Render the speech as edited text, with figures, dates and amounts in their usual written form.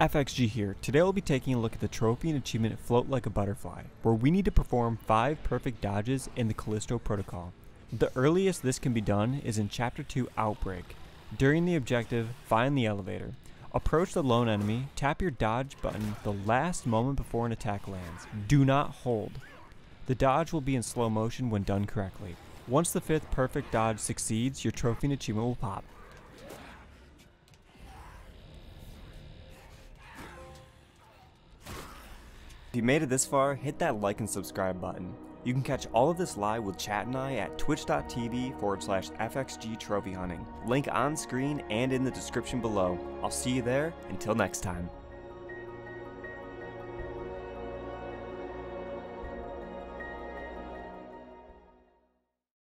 FXG here. Today we'll be taking a look at the trophy and achievement at Float Like a Butterfly, where we need to perform 5 perfect dodges in the Callisto Protocol. The earliest this can be done is in Chapter 2 Outbreak. During the objective, find the elevator. Approach the lone enemy, tap your dodge button the last moment before an attack lands. Do not hold. The dodge will be in slow motion when done correctly. Once the 5th perfect dodge succeeds, your trophy and achievement will pop. If you made it this far, hit that like and subscribe button. You can catch all of this live with Chat and I at twitch.tv/FXG Trophy Hunting. Link on screen and in the description below. I'll see you there. Until next time.